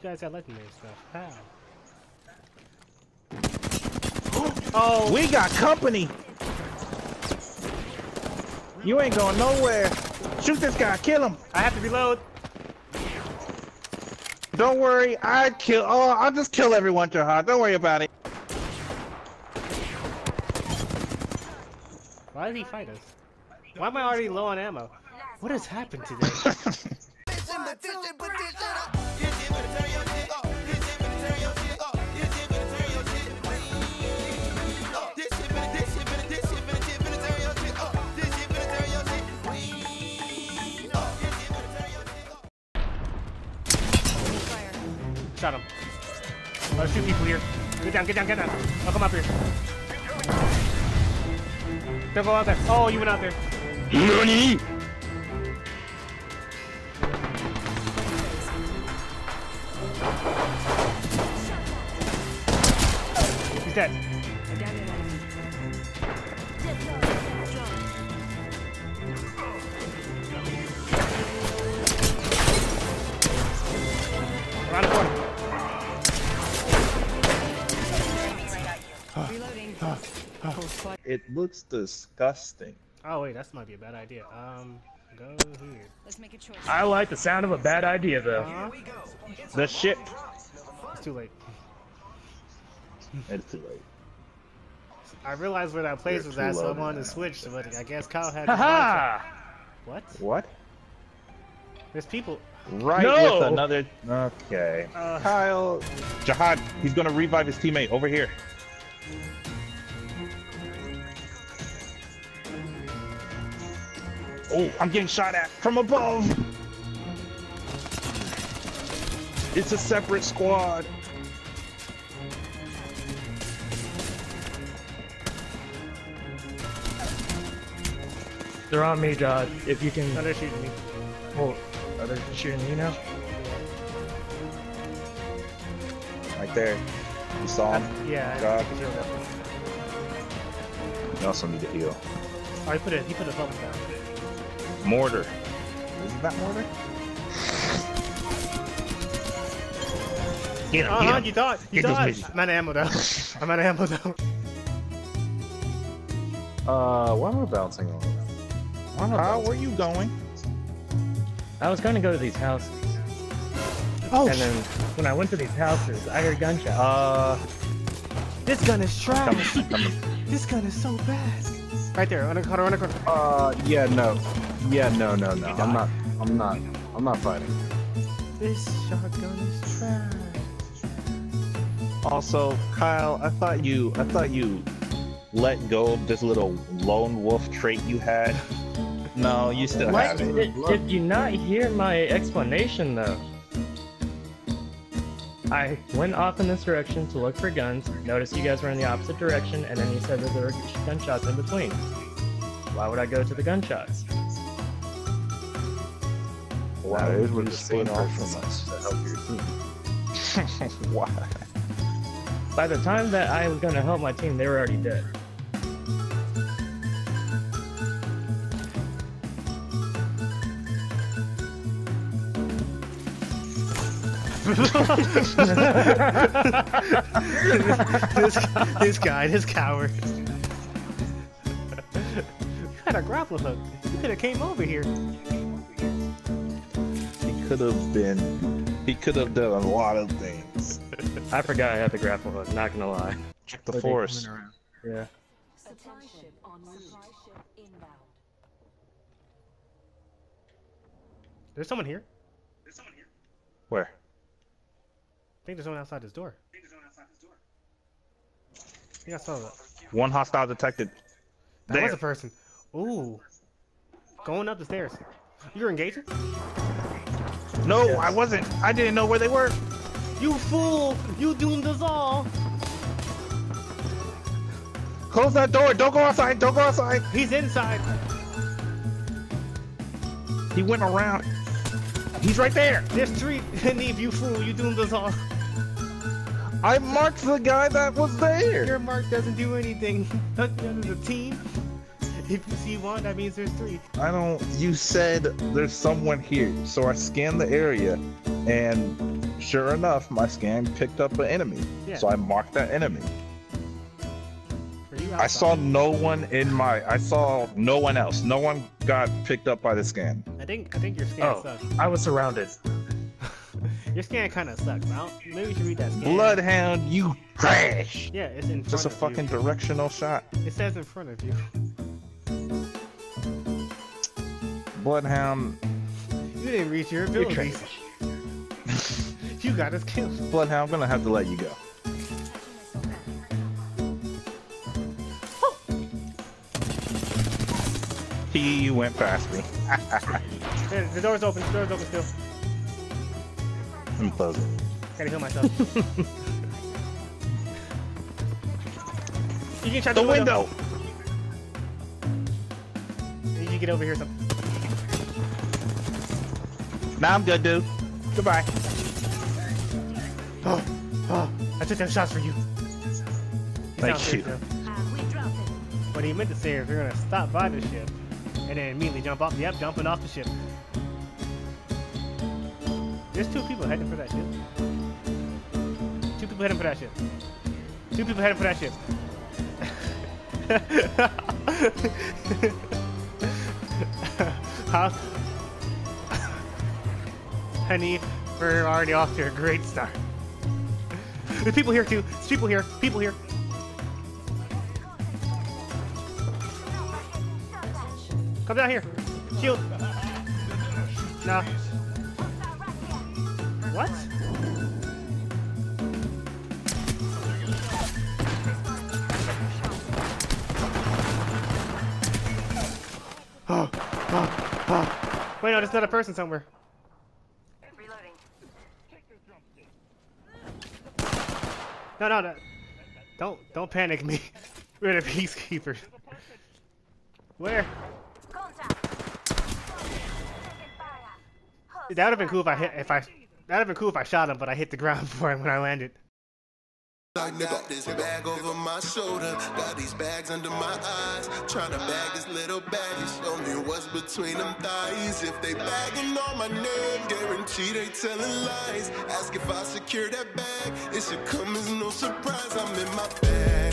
You guys got legendary stuff. How? Oh, we got company. You ain't going nowhere. Shoot this guy, kill him. I have to reload. Don't worry, I'll just kill everyone, Jihad. Don't worry about it. Why did he fight us? Why am I already low on ammo? What has happened today? Shot him. There's two people here. Get down, get down, get down. I'll come up here. Don't go out there. Oh, you went out there. NANI?! He's dead. Around the corner. It looks disgusting. Oh wait, that might be a bad idea. Go here. Let's make a choice. I like the sound of a bad idea though. The ship. It's too late. It's too late. I realized where that place was at, so I'm on the switch, but I guess Kyle had. Haha! What? What? There's people. Right no! With another. Okay. Kyle. Jihad. He's gonna revive his teammate over here. Oh, I'm getting shot at from above. It's a separate squad. They're on me, Jod. If you can. Oh, they're shooting me. Oh, are they shooting you now? Right there. You saw him? Yeah. God. You also need to heal. Oh, he put a bubble down. Mortar. Isn't that mortar? Get him, get him. You thought. You thought. I'm out of ammo though. I'm out of ammo though. Why am I bouncing on? How were you going? I was going to go to these houses. Oh. And then when I went to these houses, I heard gunshots. This gun is trash. This gun is so bad. Right there, undercutter, undercutter. Yeah, no. Yeah, no. I'm not fighting. This shotgun is trash. Also, Kyle, I thought you let go of this little lone wolf trait you had. No, you still have it. Did you not hear my explanation, though? I went off in this direction to look for guns, noticed you guys were in the opposite direction, and then you said that there were gunshots in between. Why would I go to the gunshots? Why would you split off from us to help your team? Why? By the time that I was going to help my team, they were already dead. This guy, this coward. You had a grapple hook. You could have came over here. He could have done a lot of things. I forgot I had the grapple hook, not gonna lie. Check the forest. Yeah. Supply ship on route. Supply ship inbound. There's someone here? Where? I think there's someone outside this door. I think I saw that. One hostile detected. That was a person. Ooh. Going up the stairs. You were engaging? No, yes. I wasn't. I didn't know where they were. You fool! You doomed us all! Close that door! Don't go outside! Don't go outside! He's inside! He went around. He's right there! There's three. Neve, you fool! You doomed us all! I marked the guy that was there! Your mark doesn't do anything. None of the team. If you see one, that means there's three. I don't... You said there's someone here. So I scanned the area and Sure enough, my scan picked up an enemy, so I marked that enemy. I saw no one in my. I saw no one else. No one got picked up by the scan. I think your scan sucks. I was surrounded. Your scan kind of sucks. Maybe you should read that scan. Bloodhound, you trash. Yeah, it's in front of you. Just a fucking directional shot. It says in front of you. Bloodhound. You didn't reach your abilities. You got us killed. Bloodhound, I'm gonna have to let you go. He went past me. The door's open. The door's open still. I'm closing. Gotta heal myself. You can shut the window. I need you to get over here something. Nah, I'm good, dude. Goodbye. Oh, oh, I took them shots for you. Thank you. What he meant to say is we're gonna stop by the ship. And then immediately jump off. Yep, jumping off the ship. There's two people heading for that ship. Two people heading for that ship. Two people heading for that ship. Huh? Honey, we're already off to a great start. There's people here too. There's people here. People here. Come down here. Shield. Nah. What? Oh, oh, oh. Wait, no, there's another person somewhere. Reloading. No. Don't panic me. We're the peacekeepers. Where? That would have been cool if I hit, if I shot him, but I hit the ground for him when I landed. Got this bag over my shoulder, got these bags under my eyes, trying to bag this little bag. Show me what's between them thighs. If they bagging on my name, guarantee they telling lies. Ask if I secure that bag, it should come as no surprise. I'm in my bag.